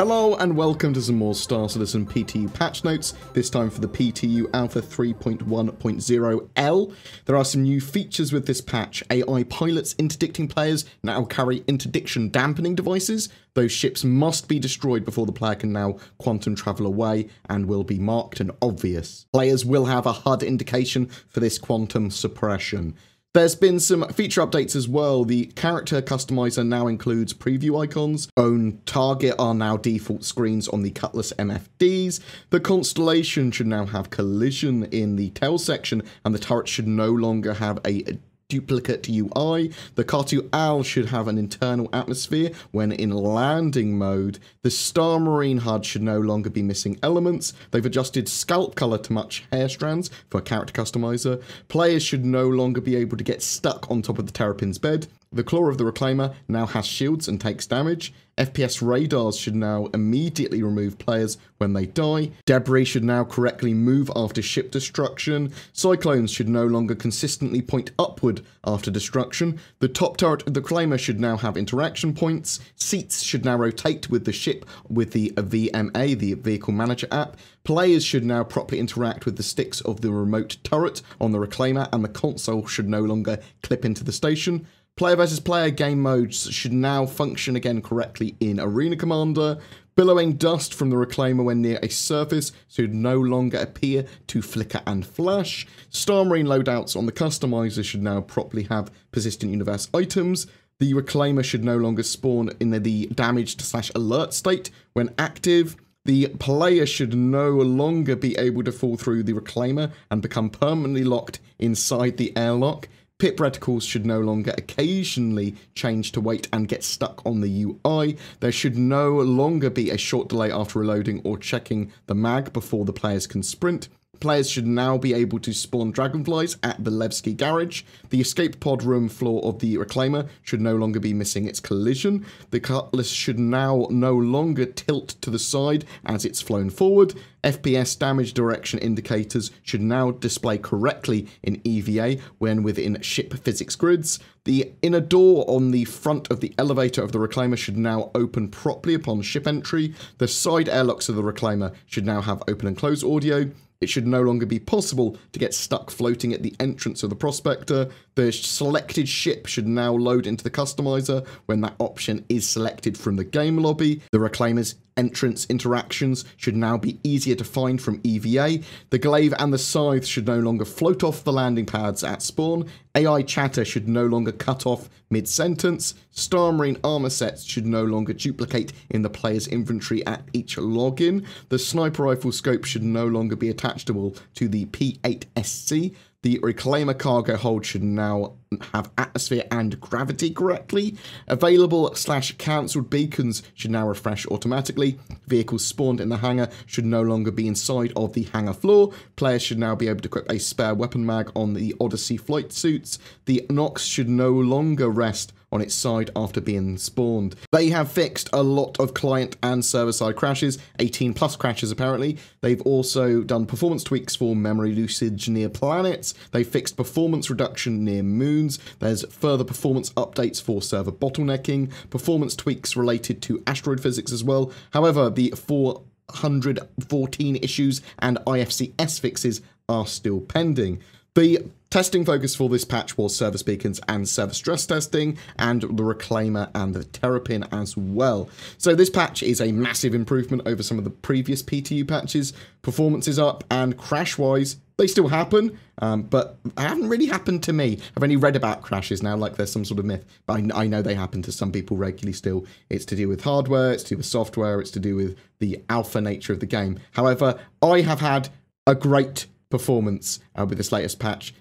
Hello and welcome to some more Star Citizen PTU patch notes, this time for the PTU Alpha 3.1.0L. There are some new features with this patch. AI pilots interdicting players now carry interdiction dampening devices. Those ships must be destroyed before the player can now quantum travel away and will be marked and obvious. Players will have a HUD indication for this quantum suppression. There's been some feature updates as well. The character customizer now includes preview icons. Own target are now default screens on the Cutlass MFDs. The Constellation should now have collision in the tail section, and the turret should no longer have a duplicate UI. The Cartouche should have an internal atmosphere when in landing mode. The Star Marine HUD should no longer be missing elements. They've adjusted scalp color to match hair strands for a character customizer. Players should no longer be able to get stuck on top of the Terrapin's bed. The claw of the Reclaimer now has shields and takes damage. FPS radars should now immediately remove players when they die. Debris should now correctly move after ship destruction. Cyclones should no longer consistently point upward after destruction. The top turret of the Reclaimer should now have interaction points. Seats should now rotate with the ship with the VMA, the Vehicle Manager app. Players should now properly interact with the sticks of the remote turret on the Reclaimer, and the console should no longer clip into the station. Player versus player game modes should now function again correctly in Arena Commander. Billowing dust from the Reclaimer when near a surface should no longer appear to flicker and flash. Star Marine loadouts on the customizer should now properly have persistent universe items. The Reclaimer should no longer spawn in the damaged/alert state when active. The player should no longer be able to fall through the Reclaimer and become permanently locked inside the airlock. PIP reticles should no longer occasionally change to wait and get stuck on the UI. There should no longer be a short delay after reloading or checking the mag before the players can sprint. Players should now be able to spawn dragonflies at the Levski garage. The escape pod room floor of the Reclaimer should no longer be missing its collision. The Cutlass should now no longer tilt to the side as it's flown forward. FPS damage direction indicators should now display correctly in EVA when within ship physics grids. The inner door on the front of the elevator of the Reclaimer should now open properly upon ship entry. The side airlocks of the Reclaimer should now have open and close audio. It should no longer be possible to get stuck floating at the entrance of the Prospector. The selected ship should now load into the customizer when that option is selected from the game lobby. The Reclaimer's entrance interactions should now be easier to find from EVA. The Glaive and the Scythe should no longer float off the landing pads at spawn. AI chatter should no longer cut off mid-sentence. Star Marine armor sets should no longer duplicate in the player's inventory at each login. The sniper rifle scope should no longer be attachable to the P8SC. The Reclaimer cargo hold should now have atmosphere and gravity correctly. Available/cancelled beacons should now refresh automatically. Vehicles spawned in the hangar should no longer be inside of the hangar floor. Players should now be able to equip a spare weapon mag on the Odyssey flight suits. The Knox should no longer rest on its side after being spawned. They have fixed a lot of client and server-side crashes, 18+ crashes apparently. They've also done performance tweaks for memory usage near planets. They've fixed performance reduction near moons. There's further performance updates for server bottlenecking, performance tweaks related to asteroid physics as well. However, the 414 issues and IFCS fixes are still pending. The testing focus for this patch was service beacons and service stress testing, and the Reclaimer and the Terrapin as well. So this patch is a massive improvement over some of the previous PTU patches. Performance is up, and crash-wise, they still happen, but it hasn't really happened to me. I've only read about crashes now, like there's some sort of myth. But I know they happen to some people regularly still. It's to do with hardware, it's to do with software, it's to do with the alpha nature of the game. However, I have had a great performance with this latest patch.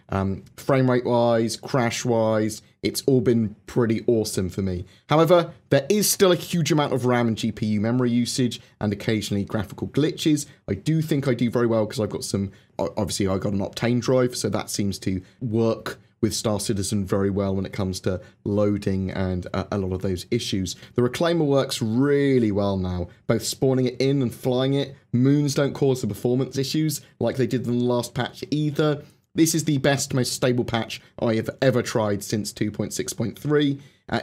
Frame rate wise, crash wise, it's all been pretty awesome for me. However, there is still a huge amount of RAM and GPU memory usage and occasionally graphical glitches. I do think I do very well because I've got some, obviously I got an Optane drive, so that seems to work with Star Citizen very well when it comes to loading and a lot of those issues. The Reclaimer works really well now, both spawning it in and flying it. Moons don't cause the performance issues like they did in the last patch either. This is the best, most stable patch I have ever tried since 2.6.3.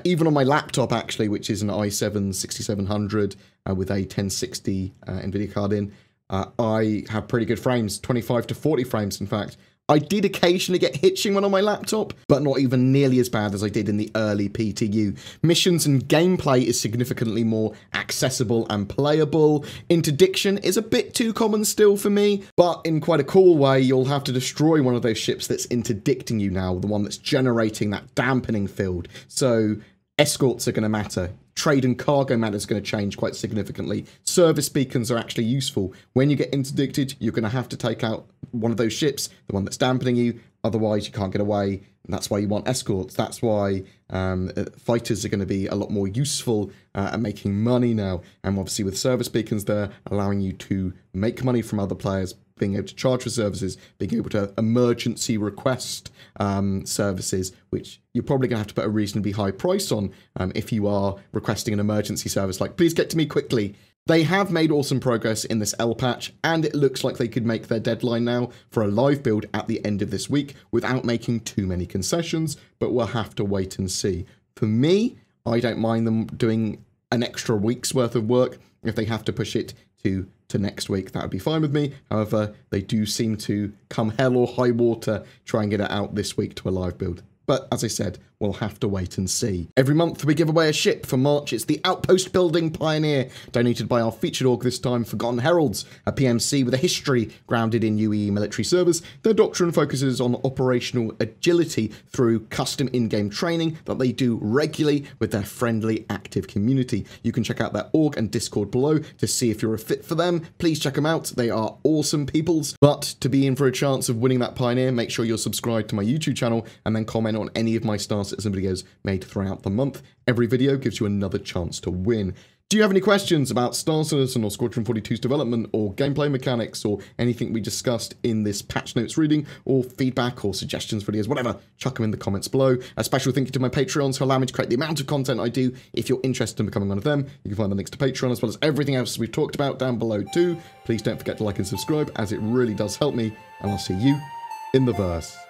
Even on my laptop, actually, which is an i7-6700 with a 1060 Nvidia card in, I have pretty good frames, 25 to 40 frames, in fact. I did occasionally get hitching when on my laptop, but not even nearly as bad as I did in the early PTU. Missions and gameplay is significantly more accessible and playable. Interdiction is a bit too common still for me, but in quite a cool way. You'll have to destroy one of those ships that's interdicting you now, the one that's generating that dampening field. So escorts are going to matter. Trade and cargo matter is going to change quite significantly. Service beacons are actually useful. When you get interdicted, you're going to have to take out one of those ships, the one that's dampening you. Otherwise, you can't get away. And that's why you want escorts. That's why fighters are going to be a lot more useful at making money now. And obviously with service beacons there, allowing you to make money from other players, being able to charge for services, being able to emergency request services, which you're probably going to have to put a reasonably high price on if you are requesting an emergency service, like, please get to me quickly. They have made awesome progress in this L patch, and it looks like they could make their deadline now for a live build at the end of this week without making too many concessions, but we'll have to wait and see. For me, I don't mind them doing an extra week's worth of work. If they have to push it to next week, that would be fine with me. However, they do seem to, come hell or high water, try and get it out this week to a live build. But as I said, we'll have to wait and see. Every month we give away a ship. For March, it's the Outpost Building Pioneer, donated by our featured org this time, Forgotten Heralds, a PMC with a history grounded in UAE military service. Their doctrine focuses on operational agility through custom in-game training that they do regularly with their friendly, active community. You can check out their org and Discord below to see if you're a fit for them. Please check them out. They are awesome peoples. But to be in for a chance of winning that Pioneer, make sure you're subscribed to my YouTube channel and then comment on any of my Star Citizen videos made throughout the month. Every video gives you another chance to win. Do you have any questions about Star Citizen or Squadron 42's development or gameplay mechanics or anything we discussed in this patch notes reading, or feedback or suggestions for videos, whatever, chuck them in the comments below. A special thank you to my Patreons who allow me to create the amount of content I do. If you're interested in becoming one of them, you can find the links to Patreon as well as everything else we've talked about down below too. Please don't forget to like and subscribe, as it really does help me, and I'll see you in the verse.